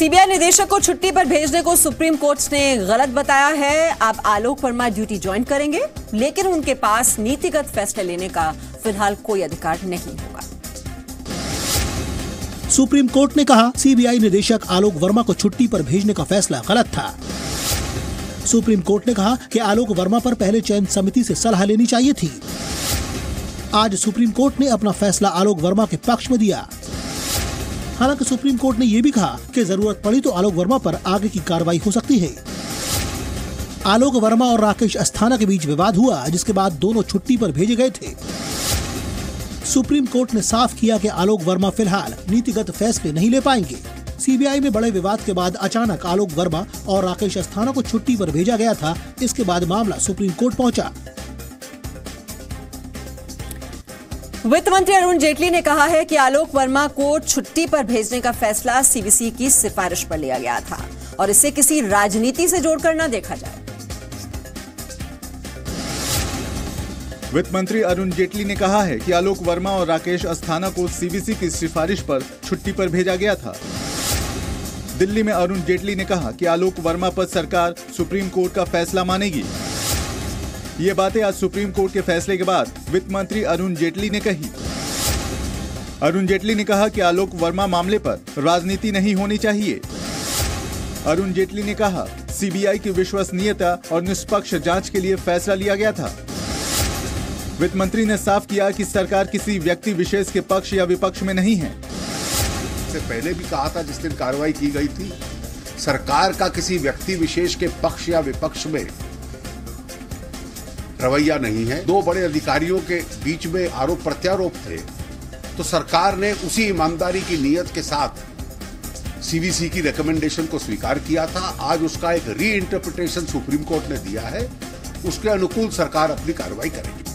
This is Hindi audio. सीबीआई निदेशक को छुट्टी पर भेजने को सुप्रीम कोर्ट ने गलत बताया है। अब आलोक वर्मा ड्यूटी ज्वाइन करेंगे, लेकिन उनके पास नीतिगत फैसले लेने का फिलहाल कोई अधिकार नहीं होगा। सुप्रीम कोर्ट ने कहा, सीबीआई निदेशक आलोक वर्मा को छुट्टी पर भेजने का फैसला गलत था। सुप्रीम कोर्ट ने कहा कि आलोक वर्मा पर पहले चयन समिति से सलाह लेनी चाहिए थी। आज सुप्रीम कोर्ट ने अपना फैसला आलोक वर्मा के पक्ष में दिया। हालांकि सुप्रीम कोर्ट ने यह भी कहा कि जरूरत पड़ी तो आलोक वर्मा पर आगे की कार्रवाई हो सकती है। आलोक वर्मा और राकेश अस्थाना के बीच विवाद हुआ, जिसके बाद दोनों छुट्टी पर भेजे गए थे। सुप्रीम कोर्ट ने साफ किया कि आलोक वर्मा फिलहाल नीतिगत फैसले नहीं ले पाएंगे। सीबीआई में बड़े विवाद के बाद अचानक आलोक वर्मा और राकेश अस्थाना को छुट्टी पर भेजा गया था। इसके बाद मामला सुप्रीम कोर्ट पहुंचा। वित्त मंत्री अरुण जेटली ने कहा है कि आलोक वर्मा को छुट्टी पर भेजने का फैसला सीवीसी की सिफारिश पर लिया गया था और इसे किसी राजनीति से जोड़कर न देखा जाए। वित्त मंत्री अरुण जेटली ने कहा है कि आलोक वर्मा और राकेश अस्थाना को सीवीसी की सिफारिश पर छुट्टी पर भेजा गया था। दिल्ली में अरुण जेटली ने कहा कि आलोक वर्मा पर सरकार सुप्रीम कोर्ट का फैसला मानेगी। ये बातें आज सुप्रीम कोर्ट के फैसले के बाद वित्त मंत्री अरुण जेटली ने कही। अरुण जेटली ने कहा कि आलोक वर्मा मामले पर राजनीति नहीं होनी चाहिए। अरुण जेटली ने कहा, सीबीआई की विश्वसनीयता और निष्पक्ष जांच के लिए फैसला लिया गया था। वित्त मंत्री ने साफ किया कि सरकार किसी व्यक्ति विशेष के पक्ष या विपक्ष में नहीं है। इससे पहले भी कहा था, जिस दिन कार्रवाई की गई थी, सरकार का किसी व्यक्ति विशेष के पक्ष या विपक्ष में रवैया नहीं है। दो बड़े अधिकारियों के बीच में आरोप प्रत्यारोप थे, तो सरकार ने उसी ईमानदारी की नीयत के साथ सीवीसी की रिकमेंडेशन को स्वीकार किया था। आज उसका एक री इंटरप्रिटेशन सुप्रीम कोर्ट ने दिया है, उसके अनुकूल सरकार अपनी कार्रवाई करेगी।